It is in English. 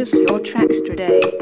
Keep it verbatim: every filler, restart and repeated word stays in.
purchase your tracks today.